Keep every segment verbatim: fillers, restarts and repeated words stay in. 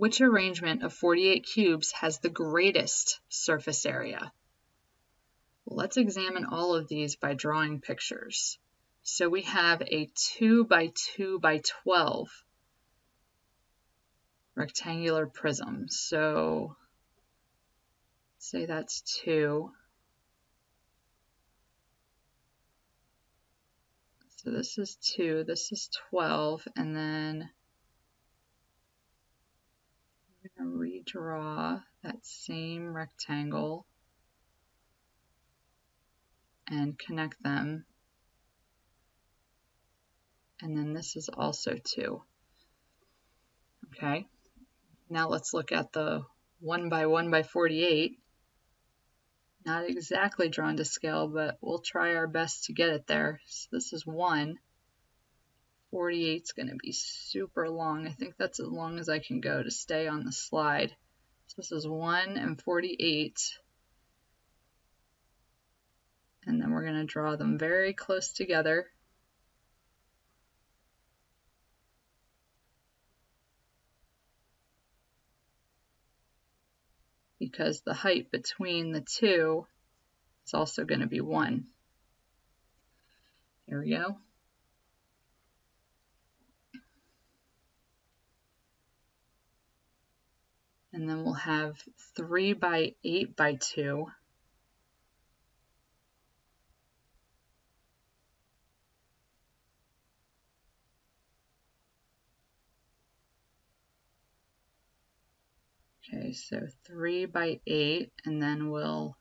Which arrangement of forty-eight cubes has the greatest surface area? Let's examine all of these by drawing pictures. So we have a two by two by twelve rectangular prism. So say that's two. So this is two, this is twelve, and then I'm going to redraw that same rectangle and connect them. And then this is also two. Okay, now let's look at the one by one by forty-eight. Not exactly drawn to scale, but we'll try our best to get it there. So this is one. forty-eight is going to be super long. I think that's as long as I can go to stay on the slide. So this is one and forty-eight. And then we're going to draw them very close together. Because the height between the two is also going to be one. Here we go. And then we'll have three by eight by two. Okay, so three by eight, and then we'll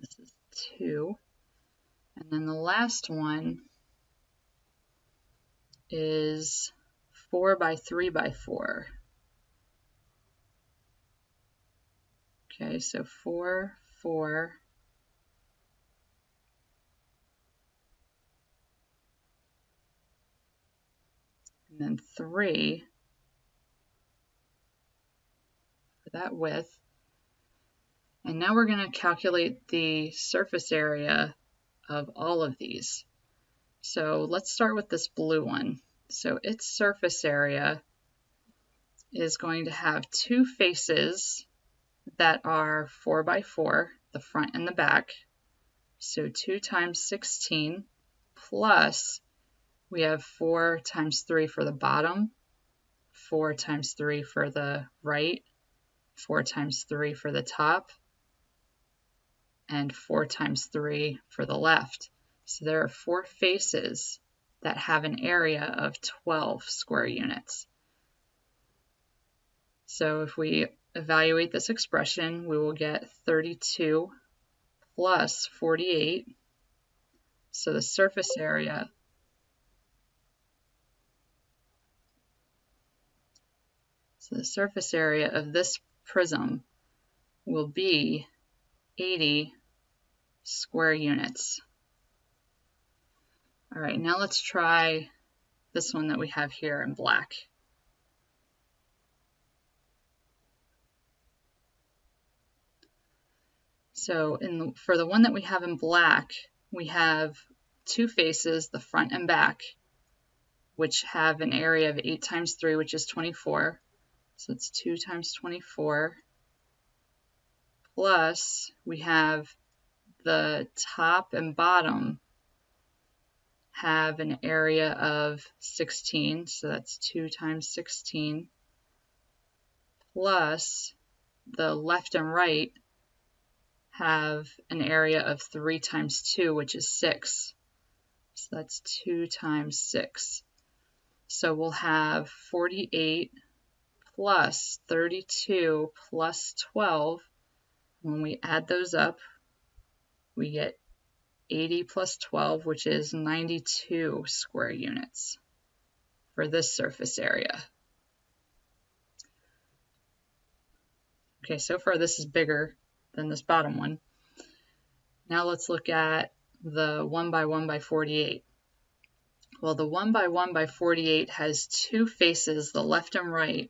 this is two, and then the last one is four by three by four. Okay, so four, four, and then three for that width. And now we're going to calculate the surface area of all of these. So let's start with this blue one. So its surface area is going to have two faces that are four by four, the front and the back. So two times sixteen, plus we have four times three for the bottom, four times three for the right, four times three for the top, and four times three for the left. So there are four faces that have an area of twelve square units. So if we evaluate this expression, we will get thirty-two plus forty-eight. So the surface area so the surface area of this prism will be eighty square units. All right, now let's try this one that we have here in black. So in the, for the one that we have in black, we have two faces, the front and back, which have an area of eight times three, which is twenty-four. So it's two times twenty-four. Plus, we have the top and bottom have an area of sixteen. So that's two times sixteen. Plus, the left and right have an area of three times two, which is six. So that's two times six. So we'll have forty-eight plus thirty-two plus twelve. When we add those up, we get eighty plus twelve, which is ninety-two square units for this surface area. Okay, so far this is bigger than this bottom one. Now let's look at the one by one by forty-eight. Well, the one by one by forty-eight has two faces, the left and right,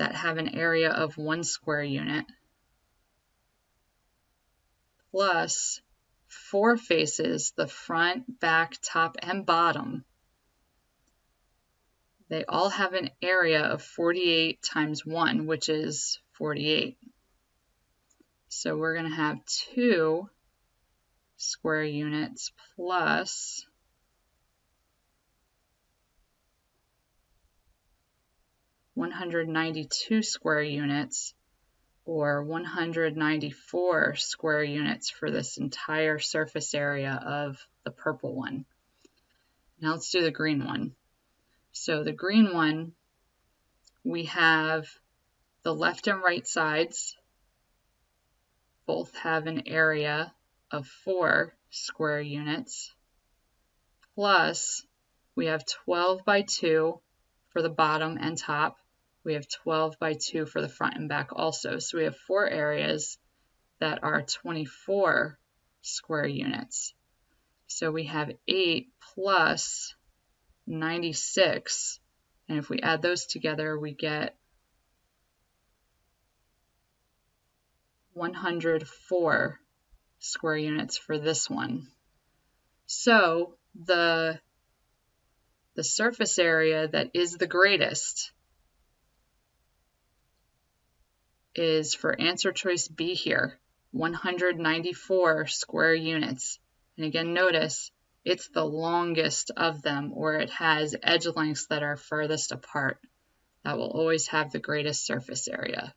that have an area of one square unit plus four faces, the front, back, top, and bottom. They all have an area of forty-eight times one, which is forty-eight. So we're going to have two square units plus one hundred ninety-two square units, or one hundred ninety-four square units for this entire surface area of the purple one. Now let's do the green one. So the green one, we have the left and right sides both have an area of four square units, plus we have twelve by two for the bottom and top. We have twelve by two for the front and back also. So we have four areas that are twenty-four square units. So we have eight plus ninety-six. And if we add those together, we get one hundred four square units for this one. So the, the surface area that is the greatest is for answer choice B here, one hundred ninety-four square units. And again, notice it's the longest of them, or it has edge lengths that are furthest apart. That will always have the greatest surface area.